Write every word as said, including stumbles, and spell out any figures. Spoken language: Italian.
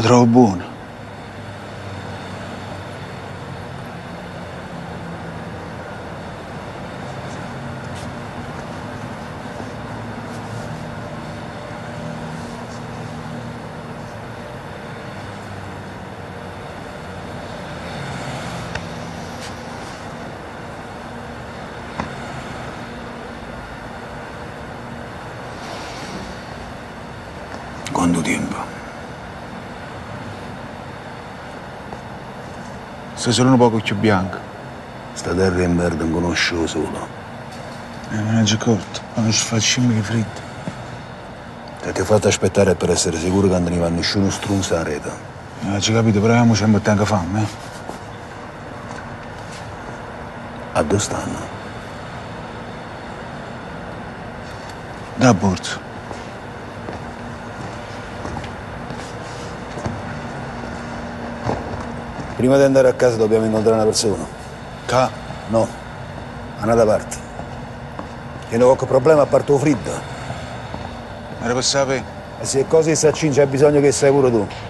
la trovo buona. Quanto tempo? Sei solo un poco più bianco. Sta terra in verde non conosco solo. Eh, me ne sono accorto, ma non ci faccio mica freddo. Ti ti ho fatto aspettare per essere sicuro che non ne va nessuno strunzo a rete. Eh, ci capito, però io mi metto anche fame, eh? A dove stanno? Da Borzo. Prima di andare a casa dobbiamo incontrare una persona. Ca? No, a un'altra parte. Io non ho qualche problema a parte il freddo. Ma era per sapere? E se cose si accinge hai bisogno che sei pure tu.